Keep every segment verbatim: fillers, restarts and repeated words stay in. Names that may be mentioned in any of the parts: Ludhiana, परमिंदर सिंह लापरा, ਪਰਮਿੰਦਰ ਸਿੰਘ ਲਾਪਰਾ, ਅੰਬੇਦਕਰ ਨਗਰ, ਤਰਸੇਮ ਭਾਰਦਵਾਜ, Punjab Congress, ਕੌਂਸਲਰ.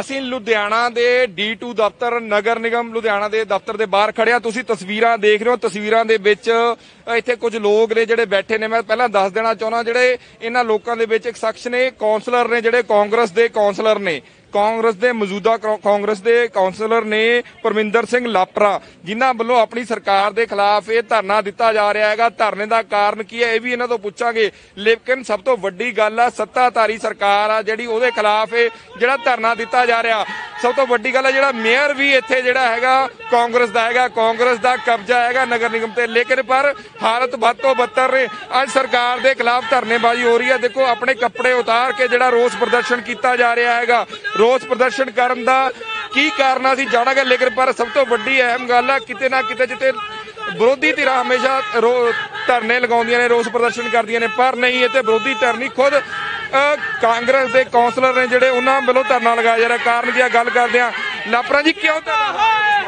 ਅਸੀਂ ਲੁਧਿਆਣਾ ਦੇ D to ਦਫ਼ਤਰ ਨਗਰ ਨਿਗਮ ਲੁਧਿਆਣਾ ਦੇ ਦਫ਼ਤਰ ਦੇ ਬਾਹਰ ਖੜਿਆ। ਤੁਸੀਂ ਤਸਵੀਰਾਂ ਦੇਖ ਰਹੇ ਹੋ। ਤਸਵੀਰਾਂ ਦੇ ਵਿੱਚ ਇੱਥੇ ਕੁਝ ਲੋਕ ਨੇ ਜਿਹੜੇ ਬੈਠੇ ਨੇ। ਮੈਂ ਪਹਿਲਾਂ ਦੱਸ ਦੇਣਾ ਚਾਹੁੰਦਾ ਜਿਹੜੇ ਇਹਨਾਂ ਲੋਕਾਂ ਦੇ ਵਿੱਚ ਇੱਕ ਸ਼ਖਸ ਨੇ ਕੌਂਸਲਰ ਨੇ ਜਿਹੜੇ ਕਾਂਗਰਸ ਦੇ ਕੌਂਸਲਰ ਨੇ ਕਾਂਗਰਸ ਦੇ ਮੌਜੂਦਾ ਕਾਂਗਰਸ ਦੇ ਕੌਂਸਲਰ ਨੇ ਪਰਮਿੰਦਰ ਸਿੰਘ ਲਾਪਰਾ ਜਿਨ੍ਹਾਂ ਵੱਲੋਂ ਆਪਣੀ ਸਰਕਾਰ ਦੇ ਖਿਲਾਫ ਇਹ ਧਰਨਾ ਦਿੱਤਾ ਜਾ ਰਿਹਾ ਹੈਗਾ। ਧਰਨੇ ਦਾ ਕਾਰਨ ਕੀ ਹੈ ਇਹ ਵੀ ਇਹਨਾਂ ਤੋਂ ਪੁੱਛਾਂਗੇ। ਲੇਕਿਨ ਸਭ ਤੋਂ ਵੱਡੀ ਗੱਲ ਆ ਸੱਤਾਧਾਰੀ ਸਰਕਾਰ ਆ ਜਿਹੜੀ ਉਹਦੇ ਖਿਲਾਫ ਇਹ ਜਿਹੜਾ ਧਰਨਾ ਦਿੱਤਾ ਜਾ ਰਿਹਾ। ਸਭ ਤੋਂ ਵੱਡੀ ਗੱਲ ਹੈ ਜਿਹੜਾ ਮੇਅਰ ਵੀ ਇੱਥੇ ਜਿਹੜਾ ਹੈਗਾ ਕਾਂਗਰਸ ਦਾ ਹੈਗਾ ਕਾਂਗਰਸ ਦਾ ਕਬਜ਼ਾ ਹੈਗਾ ਨਗਰ ਨਿਗਮ ਤੇ। ਲੇਕਿਨ ਪਰ ਹਾਲਤ ਵੱਧ ਤੋਂ ਬੱਤਰ ਨੇ। ਅੱਜ ਸਰਕਾਰ ਦੇ ਖਿਲਾਫ ਧਰਨੇਬਾਜ਼ੀ ਹੋ ਰਹੀ ਹੈ। ਦੇਖੋ ਆਪਣੇ ਕੱਪੜੇ ਉਤਾਰ ਕੇ ਜਿਹੜਾ ਰੋਸ ਪ੍ਰਦਰਸ਼ਨ ਕੀਤਾ ਜਾ ਰਿਹਾ ਹੈਗਾ। ਰੋਸ ਪ੍ਰਦਰਸ਼ਨ ਕਰਨ ਦਾ ਕੀ ਕਾਰਨ ਅਸੀਂ ਜਾਣਾਂਗੇ। ਲੇਕਿਨ ਪਰ ਸਭ ਤੋਂ ਵੱਡੀ ਅਹਿਮ ਗੱਲ ਆ ਕਿਤੇ ਨਾ ਕਿਤੇ ਜਿੱਤੇ ਵਿਰੋਧੀ ਧਿਰਾਂ ਹਮੇਸ਼ਾ ਧਰਨੇ ਲਗਾਉਂਦੀਆਂ ਨੇ ਰੋਸ ਪ੍ਰਦਰਸ਼ਨ ਕਰਦੀਆਂ ਨੇ ਪਰ ਨਹੀਂ ਇੱਥੇ ਵਿਰੋਧੀ ਧਿਰ ਨਹੀਂ ਖੁਦ ਕਾਂਗਰਸ ਦੇ ਕੌਂਸਲਰ ਨੇ ਜਿਹੜੇ ਉਹਨਾਂ ਵੱਲੋਂ ਧਰਨਾ ਲਗਾਇਆ ਜਾ ਰਿਹਾ। ਕਾਰਨ ਦੀ ਗੱਲ ਕਰਦੇ ਆ ਲਾਪਰਾ ਜੀ ਕਿਉਂ ਧਰਨਾ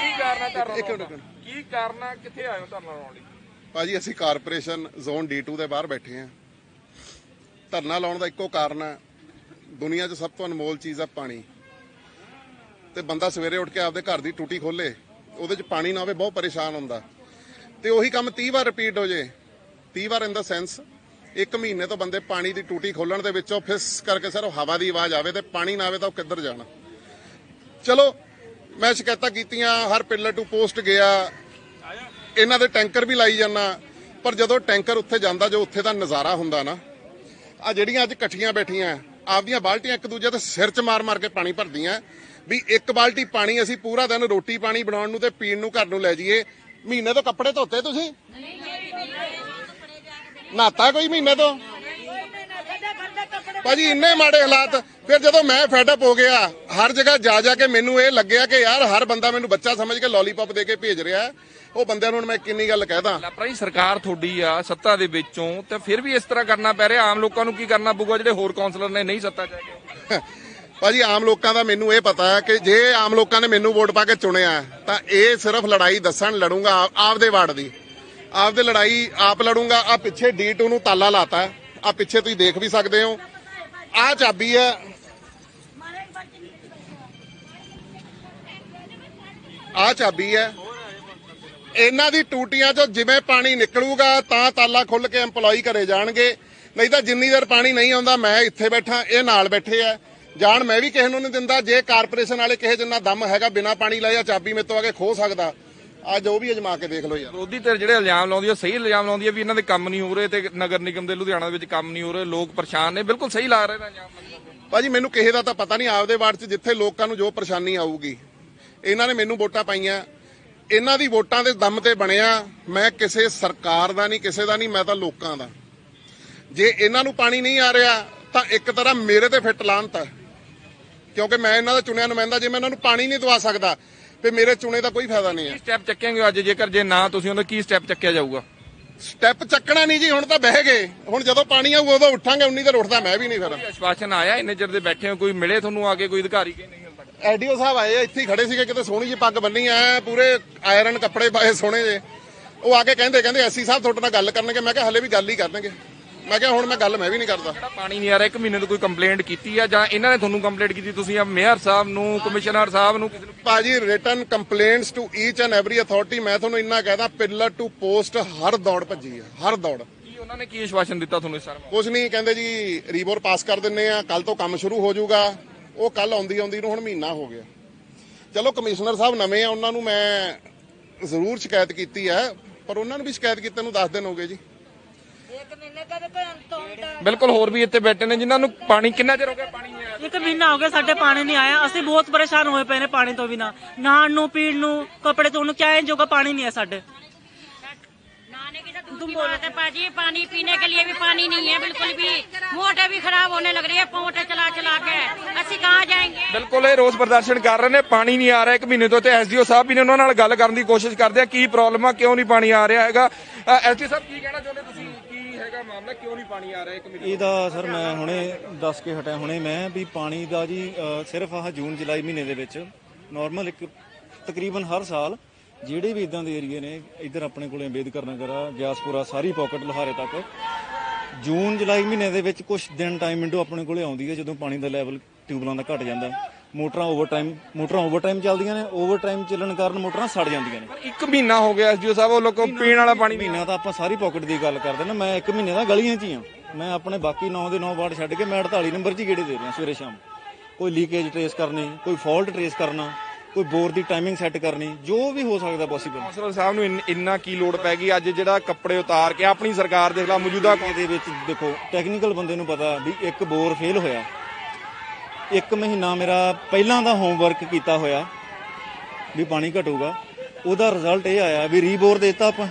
ਕੀ ਕਾਰਨ ਹੈ ਧਰਨਾ ਕੀ ਕਾਰਨ ਹੈ ਕਿੱਥੇ ਆਏ ਹੋ ਧਰਨਾ ਲਾਉਣ ਲਈ? ਭਾਜੀ ਅਸੀਂ ਕਾਰਪੋਰੇਸ਼ਨ ਜ਼ੋਨ ਡੀ टू ਦੇ ਬਾਹਰ ਬੈਠੇ ਆ। ਧਰਨਾ ਲਾਉਣ ਦਾ ਇੱਕੋ ਕਾਰਨ ਹੈ ਦੁਨੀਆ 'ਚ ਸਭ ਤੋਂ ਅਨਮੋਲ ਚੀਜ਼ ਆ ਪਾਣੀ। ਤੇ ਬੰਦਾ ਸਵੇਰੇ ਉੱਠ ਕੇ ਆਪਦੇ ਘਰ ਦੀ ਟੂਟੀ ਖੋਲੇ ਉਹਦੇ 'ਚ ਪਾਣੀ ਨਾ ਹੋਵੇ ਬਹੁਤ ਪਰੇਸ਼ਾਨ ਹੁੰਦਾ ਤੇ ਉਹੀ ਕੰਮ ਤੀਹ ਵਾਰ ਰਿਪੀਟ ਹੋ ਜੇ। ਤੀਹ ਵਾਰ ਇਨ ਦਾ ਸੈਂਸ ਇੱਕ ਮਹੀਨੇ ਤੋਂ ਬੰਦੇ ਪਾਣੀ ਦੀ ਟੂਟੀ ਖੋਲਣ ਦੇ ਵਿੱਚੋਂ ਫਿਸ ਕਰਕੇ ਸਿਰਫ ਹਵਾ ਦੀ ਆਵਾਜ਼ ਆਵੇ ਤੇ ਪਾਣੀ ਨਾ ਆਵੇ ਤਾਂ ਉਹ ਕਿੱਧਰ ਜਾਣਾ। ਚਲੋ ਮੈਂ ਸ਼ਿਕਾਇਤਾਂ ਕੀਤੀਆਂ ਹਰ ਪਿੱਲਰ ਟੂ ਪੋਸਟ ਗਿਆ ਇਹਨਾਂ ਦੇ ਟੈਂਕਰ ਵੀ ਲਾਈ ਜਾਂਦਾ ਪਰ ਜਦੋਂ ਟੈਂਕਰ ਉੱਥੇ ਜਾਂਦਾ ਜੋ ਉੱਥੇ ਦਾ ਨਜ਼ਾਰਾ ਹੁੰਦਾ ਨਾ ਆ ਜਿਹੜੀਆਂ ਅੱਜ ਇਕੱਠੀਆਂ ਬੈਠੀਆਂ ਆਪਦੀਆਂ ਬਾਲਟੀਆਂ ਇੱਕ ਦੂਜੇ ਦੇ ਸਿਰ 'ਚ ਮਾਰ ਮਾਰ ਕੇ ਪਾਣੀ ਭਰਦੀਆਂ ਵੀ ਇੱਕ ਬਾਲਟੀ ਪਾਣੀ ਅਸੀਂ ਪੂਰਾ ਦਿਨ ਰੋਟੀ ਪਾਣੀ ਬਣਾਉਣ ਨੂੰ ਤੇ ਪੀਣ ਨੂੰ ਘਰ ਨੂੰ ਲੈ ਜਾਈਏ। ਮਹੀਨੇ ਤੋਂ ਕੱਪੜੇ ਧੋਤੇ ਤੁਸੀਂ ਨਹਾਤਾ ਕੋਈ ਮਹੀਨੇ ਤੋਂ? ਭਾਜੀ ਇੰਨੇ ਮਾੜੇ ਹਾਲਾਤ। ਫਿਰ ਜਦੋਂ ਮੈਂ ਫੈਡ ਅਪ ਹੋ ਗਿਆ ਹਰ ਜਗ੍ਹਾ ਜਾ ਜਾ ਕੇ ਮੈਨੂੰ ਇਹ ਲੱਗਿਆ ਕਿ ਯਾਰ ਹਰ ਬੰਦਾ ਮੈਨੂੰ ਬੱਚਾ ਸਮਝ ਕੇ ਲੋਲੀਪੌਪ ਦੇ ਕੇ ਭੇਜ ਰਿਹਾ। ਉਹ ਬੰਦਿਆਂ ਨੂੰ ਮੈਂ ਕਿੰਨੀ ਗੱਲ ਕਹਿਦਾ ਲਾਪਰਾ ਜੀ ਸਰਕਾਰ ਤੁਹਾਡੀ ਆ ਸੱਤਾ ਦੇ ਵਿੱਚੋਂ ਤੇ ਫਿਰ ਵੀ ਇਸ ਤਰ੍ਹਾਂ ਕਰਨਾ ਪੈ ਰਿਹਾ। ਆਮ ਲੋਕਾਂ ਨੂੰ ਕੀ ਕਰਨਾ ਪਊਗਾ ਜਿਹੜੇ ਹੋਰ ਕੌਂਸਲਰ ਨੇ ਨਹੀਂ ਸੱਤਾ ਚਾਹੀਏ? ਭਾਜੀ ਆਮ ਲੋਕਾਂ ਦਾ ਮੈਨੂੰ ਇਹ ਪਤਾ ਹੈ ਕਿ ਜੇ ਆਮ ਲੋਕਾਂ ਨੇ ਮੈਨੂੰ ਵੋਟ ਪਾ ਕੇ ਚੁਣਿਆ ਤਾਂ ਇਹ ਸਿਰਫ ਲੜਾਈ ਦੱਸਣ ਲੜੂੰਗਾ ਆਪਦੇ ਵਾਰਡ ਦੀ ਆਪਦੇ ਲੜਾਈ ਆਪ ਲੜੂੰਗਾ। ਆ ਪਿੱਛੇ ਡੀ टू ਨੂੰ ਤਾਲਾ ਲਾਤਾ ਆ ਪਿੱਛੇ ਤੁਸੀਂ ਦੇਖ ਵੀ ਸਕਦੇ ਹੋ। ਆ ਚਾਬੀ ਹੈ ਆ ਚਾਬੀ ਹੈ ਇਹਨਾਂ ਦੀ ਟੂਟੀਆਂ ਚੋਂ ਜਿਵੇਂ ਪਾਣੀ ਨਿਕਲੂਗਾ ਤਾਂ ਤਾਲਾ ਖੁੱਲ ਕੇ ਐਮਪਲੋਈ ਘਰੇ ਜਾਣਗੇ ਨਹੀਂ ਤਾਂ ਜਿੰਨੀ ਦੇਰ ਪਾਣੀ ਨਹੀਂ ਆਉਂਦਾ ਮੈਂ ਇੱਥੇ ਬੈਠਾ ਇਹ ਨਾਲ ਬੈਠੇ ਆ ਜਾਣ ਮੈਂ ਵੀ ਕਿਸੇ ਨੂੰ ਨਹੀਂ ਦਿੰਦਾ। ਜੇ ਕਾਰਪੋਰੇਸ਼ਨ ਵਾਲੇ ਕਿਸੇ ਜਿੰਨਾ ਦਮ ਹੈਗਾ ਬਿਨਾਂ ਪਾਣੀ ਲਾਇਆ ਚਾਬੀ ਮੇਰੇ ਤੋਂ ਆ ਕੇ ਖੋ ਸਕਦਾ ਅੱਜ ਉਹ ਵੀ ਅਜਮਾ ਕੇ ਦੇਖ ਲਓ ਯਾਰ। ਵਿਰੋਧੀ ਧਿਰ ਜਿਹੜੇ ਇਲਜ਼ਾਮ ਲਾਉਂਦੀ ਆ ਸਹੀ ਇਲਜ਼ਾਮ ਲਾਉਂਦੀ ਆ ਵੀ ਇਹਨਾਂ ਦੇ ਕੰਮ ਨਹੀਂ ਹੋ ਰਹੇ ਤੇ ਨਗਰ ਨਿਗਮ ਦੇ ਲੁਧਿਆਣਾ ਦੇ ਵਿੱਚ ਕੰਮ ਨਹੀਂ ਹੋ ਰਹੇ ਲੋਕ ਪਰੇਸ਼ਾਨ ਨੇ ਬਿਲਕੁਲ ਸਹੀ ਲਾ ਰਹੇ ਨੇ ਇਲਜ਼ਾਮ। ਭਾਜੀ ਮੈਨੂੰ ਕਿਸੇ ਦਾ ਤਾਂ ਪਤਾ ਨਹੀਂ ਆਪਦੇ ਵਾਰਡ 'ਚ ਜਿੱਥੇ ਲੋਕਾਂ ਨੂੰ ਜੋ ਪਰੇਸ਼ਾਨੀ ਆਊਗੀ ਇਹਨਾਂ ਨੇ ਮੈਨੂੰ ਵੋਟਾਂ ਪਾਈਆਂ ਇਹਨਾਂ ਦੀ ਵੋਟਾਂ ਦੇ ਦਮ ਤੇ ਬਣਿਆ। ਮੈਂ ਕਿਸੇ ਸਰਕਾਰ ਦਾ ਨਹੀਂ ਕਿਸੇ ਦਾ ਨਹੀਂ ਮੈਂ ਤਾਂ ਲੋਕਾਂ ਦਾ। ਜੇ ਇਹਨਾਂ ਨੂੰ ਪਾਣੀ ਨਹੀਂ ਆ ਰਿਹਾ ਤਾਂ ਇੱਕ ਤਰ੍ਹਾਂ ਮੇਰੇ ਤੇ ਫਿੱਟ ਲਾਹਨਤ ਹੈ ਕਿਉਂਕਿ ਮੈਂ ਇਹਨਾਂ ਦਾ ਚੁਣਿਆ ਨੁਮਾਇੰਦਾ। ਜੇ ਮੈਂ ਇਹਨਾਂ ਨੂੰ ਪਾਣੀ ਨਹੀਂ ਦਵਾ ਸਕਦਾ ਤੇ ਮੇਰੇ ਚੁਣੇ ਦਾ ਕੋਈ ਫਾਇਦਾ ਨਹੀਂ ਹੈ। ਸਟੈਪ ਚੱਕਾਂਗੇ ਅੱਜ ਜੇਕਰ ਜੇ ਨਾ ਤੁਸੀਂ ਉਹਦਾ ਕੀ ਸਟੈਪ ਚੱਕਿਆ ਜਾਊਗਾ? ਸਟੈਪ ਚੱਕਣਾ ਨਹੀਂ ਜੀ ਹੁਣ ਤਾਂ ਬਹਿ ਗਏ ਹੁਣ ਜਦੋਂ ਪਾਣੀ ਆਊਗਾ ਉਦੋਂ ਉੱਠਾਂਗੇ ਉਨੀ ਦੇਰ ਉੱਠਦਾ ਮੈਂ ਵੀ ਨਹੀਂ। ਫਿਰ ਆਸ਼ਵਾਸਨ ਆਇਆ ਇੰਨੇ ਚਿਰ ਦੇ ਬੈਠੇ ਹੋ ਕੋਈ ਮਿਲੇ ਤੁਹਾਨੂੰ ਆ ਕੇ ਕੋਈ ਅਧਿਕਾਰੀ? ਐਡੀਓ ਸਾਹਿਬ ਆਏ ਇੱਥੇ ਖੜੇ ਸੀਗੇ ਕਿਤੇ ਸੋਹਣੀ ਜਿਹੀ ਪੱਗ ਬੰਨੀ ਆ ਪੂਰੇ ਆਇਰਨ ਕੱਪੜੇ ਪਾਏ ਸੋਹਣੇ ਜੇ ਉਹ ਆ ਕੇ ਕਹਿੰਦੇ ਕਹਿੰਦੇ ਐਸੀ ਸਾਹਿਬ ਤੁਹਾਡੇ ਨਾਲ ਗੱਲ ਕਰਨਗੇ। ਮੈਂ ਕਿਹਾ ਹਲੇ ਵੀ ਗੱਲ ਹੀ ਕਰਨਗੇ। ਮੈਂ ਕਿਹਾ ਹੁਣ ਮੈਂ ਗੱਲ ਮੈਂ ਵੀ ਨਹੀਂ ਕਰਦਾ। ਪਾਣੀ ਨਹੀਂ ਆ ਰਿਹਾ ਇੱਕ ਮਹੀਨੇ ਤੋਂ ਕੋਈ ਕੰਪਲੇਂਟ ਕੀਤੀ ਆ ਜਾਂ ਇਹਨਾਂ ਨੇ ਤੁਹਾਨੂੰ ਕੰਪਲੇਂਟ ਕੀਤੀ ਤੁਸੀਂ ਮੇਅਰ ਸਾਹਿਬ ਨੂੰ ਕਮਿਸ਼ਨਰ ਸਾਹਿਬ ਨੂੰ? ਭਾਜੀ written complaints to each and every authority. ਮੈਂ ਤੁਹਾਨੂੰ ਇੰਨਾ ਕਹਿਦਾ ਪਿੱਲਰ ਟੂ ਪੋਸਟ ਹਰ ਦੌੜ ਭੱਜੀ ਆ ਹਰ ਦੌੜ। ਕੀ ਉਹਨਾਂ ਨੇ ਕੀ ਆਸ਼ਵਾਸਨ ਦਿੱਤਾ ਤੁਹਾਨੂੰ? ਸਰ ਕੁਝ ਨਹੀਂ ਕਹਿੰਦੇ ਜੀ ਰੀਬੋਰ ਪਾਸ ਕਰ ਦਿੰਨੇ ਆ ਕੱਲ ਤੋਂ ਕੰਮ ਸ਼ੁਰੂ ਹੋ ਜਾਊਗਾ। ਉਹ ਕੱਲ ਆਉਂਦੀ ਆਉਂਦੀ ਨੂੰ ਹੁਣ ਮਹੀਨਾ ਹੋ ਗਿਆ। ਚਲੋ ਕਮਿਸ਼ਨਰ ਸਾਹਿਬ ਨਵੇਂ ਆ ਉਹਨਾਂ ਨੂੰ ਮੈਂ ਜ਼ਰੂਰ ਸ਼ਿਕਾਇਤ ਕੀਤੀ ਹੈ ਪਰ ਉਹਨਾਂ ਨੂੰ ਵੀ ਸ਼ਿਕਾਇਤ ਕੀਤੇ ਨੂੰ ਦਸ ਦਿਨ ਹੋ ਗਏ ਜੀ। ਬਿਲਕੁਲ ਹੋਰ ਵੀ ਇੱਥੇ ਬੈਠੇ ਨੇ ਜਿਨ੍ਹਾਂ ਨੂੰ ਪਾਣੀ ਕਿੰਨਾ ਚਿਰ ਹੋ ਗਿਆ ਪਾਣੀ ਨਹੀਂ ਆਇਆ? ਇੱਕ ਮਹੀਨਾ ਹੋ ਗਿਆ ਸਾਡੇ ਪਾਣੀ ਨਹੀਂ ਆਇਆ। ਅਸੀਂ ਬਹੁਤ ਪਰੇਸ਼ਾਨ ਹੋਏ ਪਏ ਨੇ ਪਾਣੀ ਤੋਂ ਬਿਨਾਂ ਨਹਾਣ ਨੂੰ ਪੀਣ ਨੂੰ ਕੱਪੜੇ ਧੋਣ ਨੂੰ ਕਿਆ ਜੋਗਾ ਪਾਣੀ ਨਹੀਂ ਹੈ ਸਾਡੇ। पाजी पानी पीने के लिए भी पानी नहीं है बिल्कुल भी। मोटर भी खराब होने लग रही है मोटर चला चला के असी कहाँ जाएंगे। बिल्कुल रोज प्रदर्शन कर रहे ने पानी नहीं आ रहा एक महीने तो। एसडीओ साहब भी ने उन्होंने नाल गल करन दी कोशिश करदे आ की प्रॉब्लम आ क्यों नहीं पानी आ रहा हैगा। एसडीओ साहब की कहना चाहुंदे तुसीं की हैगा मामला क्यों नहीं पानी आ रहा एक महीने इहदा? सर मैं हुणे दस के हटिया हुणे मैं भी पानी दा जी सिर्फ आह जून जुलाई महीने दे विच नॉर्मल एक तकरीबन हर साल ਜਿਹੜੇ ਵੀ ਇਦਾਂ ਦੇ ਏਰੀਏ ਨੇ ਇੱਧਰ ਆਪਣੇ ਕੋਲੇ ਅੰਬੇਦਕਰ ਨਗਰ ਆ ਗਿਆਸਪੁਰਾ ਸਾਰੀ ਪੌਕਟ ਲਹਾਰੇ ਤੱਕ जून जुलाई महीने के विच कुछ दिन टाइम विंडो अपने कोल आउंदी है जदों पानी का लैवल ट्यूबलां दा घट जाता है। Motor over time motor over time चलदियां ने, ओवर टाइम चलन कारण मोटर सड़ जांदियां ने। एक महीना हो गया एसडीओ साहब वो लोगों पीण वाला पानी महीना तो आप सारी पॉकेट की गल करते ना। मैं एक महीने का गलियां च ही हाँ, मैं अपने बाकी नौ के नौ वार्ड छड्ड के मैं अड़ताली नंबर च गेड़े दे रहा सवेरे शाम। कोई लीकेज ट्रेस करनी, कोई फॉल्ट ट्रेस करना, कोई बोर की टाइमिंग सैट करनी, जो भी हो सकता पॉसिबल। कौंसलर साहब नूं इन्ना की लोड़ पै गई अज जिहड़ा कपड़े उतार के अपनी सरकार दे खिलाफ मौजूदा दे विच। देखो टैक्नीकल बंदे नूं पता भी एक बोर फेल होया, एक महीना मेरा पहलां दा होमवर्क कीता होया भी पानी घटूगा, उहदा रिजल्ट यह आया भी रीबोर देता, आपां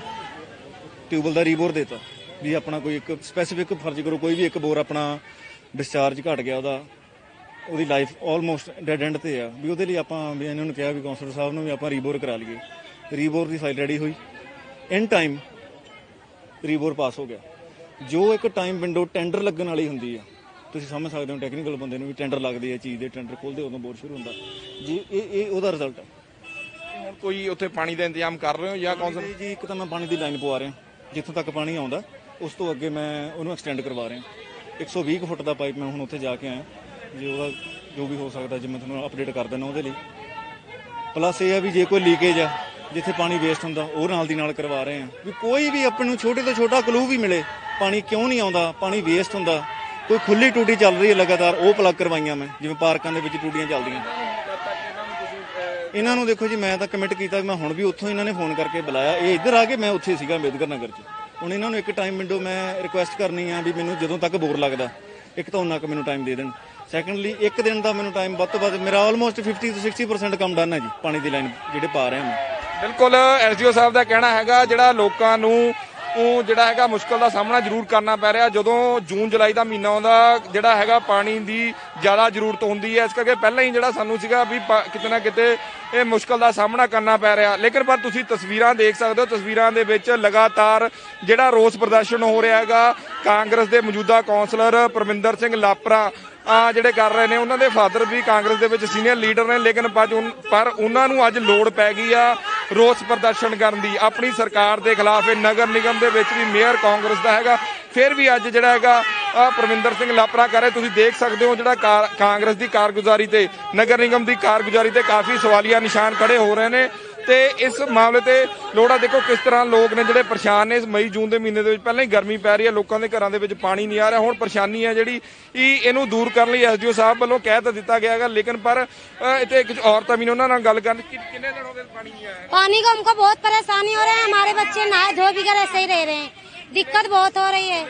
ट्यूबल दा रीबोर देता भी अपना कोई एक स्पैसिफिक फर्ज करो कोई भी एक बोर अपना डिस्चार्ज घट गया उहदा, ਉਹਦੀ ਲਾਈफ ਆਲਮੋਸਟ ਡੈਡ ਐਂਡ ਤੇ ਆ ਵੀ ਉਹਦੇ ਲਈ ਆਪਾਂ ਵੀ ਇਹਨਾਂ ਨੂੰ ਕਿਹਾ ਵੀ ਕੌਂਸਲਰ ਸਾਹਿਬ ਨੂੰ ਵੀ ਆਪਾਂ ਰੀਬੋਰ ਕਰਾ ਲਈਏ। ਰੀਬੋਰ ਦੀ ਫਾਈਲ ਰੈਡੀ ਹੋਈ, ਇਨ ਟਾਈਮ ਰੀਬੋਰ ਪਾਸ ਹੋ ਗਿਆ। ਜੋ ਇੱਕ ਟਾਈਮ ਵਿੰਡੋ ਟੈਂਡਰ ਲੱਗਣ ਵਾਲੀ ਹੁੰਦੀ ਆ, ਤੁਸੀਂ ਸਮਝ ਸਕਦੇ ਹੋ ਟੈਕਨੀਕਲ ਬੰਦੇ ਨੂੰ ਵੀ ਟੈਂਡਰ ਲੱਗਦੇ ਆ ਚੀਜ਼ ਦੇ, ਟੈਂਡਰ ਖੋਲਦੇ ਉਦੋਂ ਬੋਰ ਸ਼ੁਰੂ ਹੁੰਦਾ ਜੀ। ਇਹ ਇਹ ਉਹਦਾ ਰਿਜ਼ਲਟ ਆ। ਹੁਣ ਕੋਈ ਉੱਥੇ ਪਾਣੀ ਦਾ ਇੰਤਜ਼ਾਮ ਕਰ ਰਹੇ ਹੋ ਜਾਂ ਕੌਂਸਲਰ ਜੀ? ਇੱਕ ਤਾਂ ਮੈਂ ਪਾਣੀ ਦੀ ਲਾਈਨ ਪਵਾ ਰਿਹਾ ਜਿੱਥੋਂ ਤੱਕ ਪਾਣੀ ਆਉਂਦਾ, ਉਸ ਤੋਂ ਅੱਗੇ ਮੈਂ ਉਹਨੂੰ ਐਕਸਟੈਂਡ ਕਰਵਾ ਰਿਹਾ। ਇੱਕ ਸੌ ਵੀਹ ਫੁੱਟ ਦਾ ਪਾਈਪ ਮੈਂ ਹੁਣ ਉੱਥੇ ਜਾ ਕੇ ਆਇਆ जी, वह जो भी हो सकता जी मैं थोड़ा अपडेट कर देना। वो प्लस ये है भी जे कोई लीकेज है जिथे पानी वेस्ट होंदा वो नाल दी नाल करवा रहे हैं भी कोई भी अपने छोटे तो छोटा क्लू भी मिले पानी क्यों नहीं आता, पानी वेस्ट होंदा। कोई खुली टूटी चल रही है लगातार, वो प्लग करवाइया मैं जिवें पार्कां दे विच टूटियां चलदियां। इन्हां नूं देखो जी मैं तां कमिट कीता, मैं हुण भी उत्थों इन्हां ने फोन करके बुलाया, ये इधर आ गए, मैं उत्थे सीगा अंबेदकर नगर च। हुण इन्हां नूं इक टाइम विंडो मैं रिक्वेस्ट करनी आ भी मैनूं जदों तक बोर लगदा एक तो उन्ना क मैनूं टाइम दे देण। सैकेंडली एक दिन का मैं टाइम वध तो वध मेरा almost fifty to sixty percent काम डन है जी पानी की लाइन जो पा रहे हैं। बिल्कुल एस डी ओ साहब का कहना है जोड़ा लोगों जोड़ा है मुश्किल का सामना जरूर करना पै रहा जो जून जुलाई का महीना आता जोड़ा है पानी की ज़्यादा जरूरत होंगी है। इस करके पहले ही जोड़ा सूँ भी कितना ना किते मुश्किल का सामना करना पै रहा। लेकिन पर तुसीं तस्वीरां देख सकते हो, तस्वीरां दे विच लगातार जोड़ा रोस प्रदर्शन हो रहा है। कांग्रेस के मौजूदा कौंसलर परमिंदर सिंह लापरा ਜਿਹੜੇ ਕਰ ਰਹੇ ਨੇ, ਉਹਨਾਂ ਦੇ ਫਾਦਰ ਵੀ ਕਾਂਗਰਸ ਦੇ ਵਿੱਚ ਸੀਨੀਅਰ ਲੀਡਰ ਨੇ, ਲੇਕਿਨ ਪਰ ਉਹਨਾਂ ਨੂੰ ਅੱਜ ਲੋੜ ਪੈ ਗਈ ਆ ਰੋਸ ਪ੍ਰਦਰਸ਼ਨ ਕਰਨ ਦੀ ਆਪਣੀ ਸਰਕਾਰ ਦੇ ਖਿਲਾਫ। ਇਹ ਨਗਰ ਨਿਗਮ ਦੇ ਵਿੱਚ ਵੀ ਮੇਅਰ ਕਾਂਗਰਸ ਦਾ ਹੈਗਾ, ਫਿਰ ਵੀ ਅੱਜ ਜਿਹੜਾ ਹੈਗਾ ਆ ਪਰਮਿੰਦਰ ਸਿੰਘ ਲਾਪਰਾ ਕਰ ਰਹੇ। ਤੁਸੀਂ ਦੇਖ ਸਕਦੇ ਹੋ ਜਿਹੜਾ ਕਾਂਗਰਸ ਦੀ ਕਾਰਗੁਜ਼ਾਰੀ ਤੇ ਨਗਰ ਨਿਗਮ ਦੀ ਕਾਰਗੁਜ਼ਾਰੀ ਤੇ ਕਾਫੀ ਸਵਾਲੀਆ ਨਿਸ਼ਾਨ ਖੜੇ ਹੋ ਰਹੇ ਨੇ ਤੇ ਇਸ ਮਾਮਲੇ ਤੇ ਲੋੜਾ ਦੇਖੋ ਕਿਸ ਤਰ੍ਹਾਂ ਲੋਕ ਨੇ ਜਿਹੜੇ ਪਰੇਸ਼ਾਨ ਨੇ। ਮਈ ਜੂਨ ਦੇ ਮਹੀਨੇ ਦੇ ਵਿੱਚ ਪਹਿਲਾਂ ਹੀ ਗਰਮੀ ਪੈ ਰਹੀ ਹੈ, ਲੋਕਾਂ ਦੇ ਘਰਾਂ ਦੇ ਵਿੱਚ ਪਾਣੀ ਨਹੀਂ ਆ ਰਿਹਾ। ਹੁਣ ਪਰੇਸ਼ਾਨੀ ਹੈ ਜਿਹੜੀ ਇਹਨੂੰ ਦੂਰ ਕਰਨ ਲਈ ਐਸਡੀਓ ਸਾਹਿਬ ਵੱਲੋਂ ਕਹਿ ਤਾਂ ਦਿੱਤਾ ਗਿਆ ਹੈਗਾ, ਲੇਕਿਨ ਪਰ ਇੱਥੇ ਕੁਝ ਔਰਤਾਂ ਵੀ ਨੇ, ਉਹਨਾਂ ਨਾਲ ਗੱਲ ਕਰਨ ਕਿੰਨੇ ਦਿਨ ਹੋ ਗਏ ਪਾਣੀ ਨਹੀਂ ਆਇਆ। ਪਾਣੀ ਕੋ ਹਮਕੋ ਬਹੁਤ ਪਰੇਸ਼ਾਨੀ ਹੋ ਰਹੀ ਹੈ, ਹਮਾਰੇ ਬੱਚੇ ਨਹਾਏ ਧੋ ਬਿਗਰ ऐसे ही रह रहे हैं। दिक्कत बहुत हो रही है,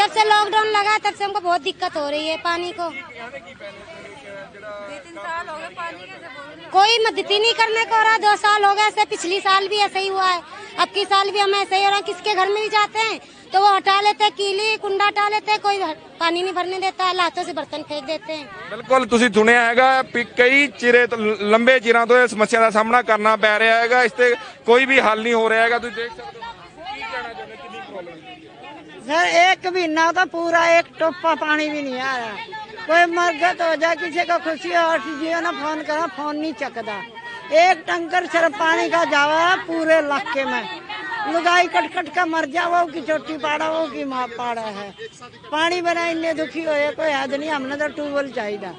जब से लॉकडाउन लगा तब से हमको बहुत दिक्कत हो रही है पानी को। कोई मदद नहीं करने को हो रहा, दो साल हो गए ऐसे, पिछली साल भी ऐसे ही हुआ है, अब की साल भी हमें ऐसे ही हो रहा है। किसके घर में भी जाते हैं तो वो हटा लेते हैं, कीली कुंडा हटा लेते हैं, कोई पानी नहीं भरने देता, लातों से बर्तन फेंक देते हैं। बिल्कुल तुसीं सुनिया हैगा कई चिरे लंबे चिरां तों समस्या का सामना करना पै रहा हैगा, इस ते कोई भी हल नहीं हो रहा हैगा। तुसीं देख सकदे हो सर, एक महीना तो पूरा एक टोपा पानी भी नहीं आ रहा। कोई मरगत हो जाए, किसी का खुशी हो और जियो ना फोन करा, फोन नहीं चकदा। एक टंकर सिर्फ पानी का जावा है पूरे इलाके में, लुगाई कटकट का मर जावा की छोटी पाड़ा वो की माँ पाड़ा है। पानी बिना इन्ने दुखी होए कोई हद नहीं, हमने तो ट्यूबवेल चाहिए।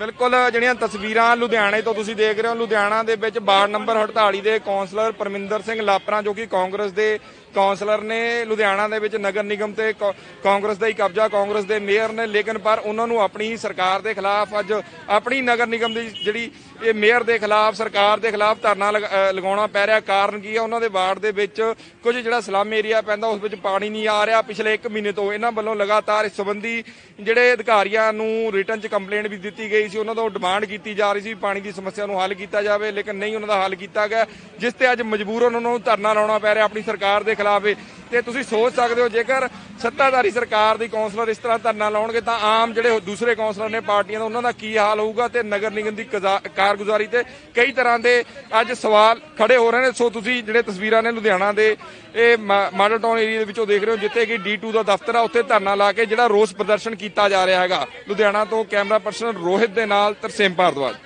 बिल्कुल ਜਿਹੜੀਆਂ तस्वीर लुधियाने तो तुसीं देख रहे हो, लुधियाना दे विच वार्ड नंबर अड़ताली के कौंसलर परमिंदर सिंह लापरा जो कि कांग्रेस के कौंसलर ने लुधियाना दे विच नगर निगम ते कांग्रेस का ही कब्जा, कांग्रेस के मेयर ने, लेकिन पर उन्होंने अपनी सरकार के खिलाफ अज अपनी नगर निगम की जिहड़ी ਇਹ ਮੇਅਰ ਦੇ ਖਿਲਾਫ ਸਰਕਾਰ ਦੇ ਖਿਲਾਫ ਧਰਨਾ ਲਗਾਉਣਾ ਪੈ ਰਿਹਾ। ਕਾਰਨ ਕੀ ਹੈ, ਉਹਨਾਂ ਦੇ ਵਾਰਡ ਦੇ ਵਿੱਚ ਕੁਝ ਜਿਹੜਾ ਸਲਮ ਏਰੀਆ ਪੈਂਦਾ ਉਸ ਵਿੱਚ ਪਾਣੀ ਨਹੀਂ ਆ ਰਿਹਾ ਪਿਛਲੇ ਇੱਕ ਮਹੀਨੇ ਤੋਂ। ਇਹਨਾਂ ਵੱਲੋਂ ਲਗਾਤਾਰ ਇਸ ਸੰਬੰਧੀ ਜਿਹੜੇ ਅਧਿਕਾਰੀਆਂ ਨੂੰ ਰਿਟਨ 'ਚ ਕੰਪਲੇਂਟ ਵੀ ਦਿੱਤੀ ਗਈ ਸੀ, ਉਹਨਾਂ ਤੋਂ ਡਿਮਾਂਡ ਕੀਤੀ ਜਾ ਰਹੀ ਸੀ ਪਾਣੀ ਦੀ ਸਮੱਸਿਆ ਨੂੰ ਹੱਲ ਕੀਤਾ ਜਾਵੇ, ਲੇਕਿਨ ਨਹੀਂ ਉਹਨਾਂ ਦਾ ਹੱਲ ਕੀਤਾ ਗਿਆ, ਜਿਸ ਤੇ ਅੱਜ ਮਜਬੂਰ ਉਹਨਾਂ ਨੂੰ ਧਰਨਾ ਲਾਉਣਾ ਪੈ ਰਿਹਾ ਆਪਣੀ ਸਰਕਾਰ ਦੇ ਖਿਲਾਫ। ਤੇ ਤੁਸੀਂ ਸੋਚ ਸਕਦੇ ਹੋ ਜੇਕਰ ਸੱਤਾਧਾਰੀ ਸਰਕਾਰ ਦੀ ਕੌਂਸਲਰ ਇਸ ਤਰ੍ਹਾਂ ਧਰਨਾ ਲਾਉਣਗੇ ਤਾਂ ਆਮ ਜਿਹੜੇ ਦੂਸਰੇ ਕੌਂਸਲਰ ਨੇ ਪਾਰਟੀਆਂ ਦਾ ਉਹਨਾਂ ਦਾ ਕੀ ਹਾਲ ਹੋਊਗਾ ਤੇ ਨਗਰ ਨਿਗਮ ਦੀ ਕਾਰਗੁਜ਼ਾਰੀ ਤੇ ਕਈ ਤਰ੍ਹਾਂ ਦੇ ਅੱਜ ਸਵਾਲ ਖੜੇ ਹੋ ਰਹੇ ਨੇ। ਸੋ ਤੁਸੀਂ ਜਿਹੜੇ ਤਸਵੀਰਾਂ ਨੇ ਲੁਧਿਆਣਾ ਦੇ ਇਹ ਮਾਡਲ ਟਾਊਨ ਏਰੀਆ ਦੇ ਵਿੱਚੋਂ ਦੇਖ ਰਹੇ ਹੋ, ਜਿੱਥੇ ਕਿ ਡੀ ਟੂ ਦਾ ਦਫ਼ਤਰ ਆ ਉੱਥੇ ਧਰਨਾ ਲਾ ਕੇ ਜਿਹੜਾ ਰੋਸ ਪ੍ਰਦਰਸ਼ਨ ਕੀਤਾ ਜਾ ਰਿਹਾ ਹੈਗਾ। ਲੁਧਿਆਣਾ ਤੋਂ ਕੈਮਰਾ ਪਰਸਨ ਰੋਹਿਤ ਦੇ ਨਾਲ ਤਰਸੇਮ ਭਾਰਦਵਾਜ।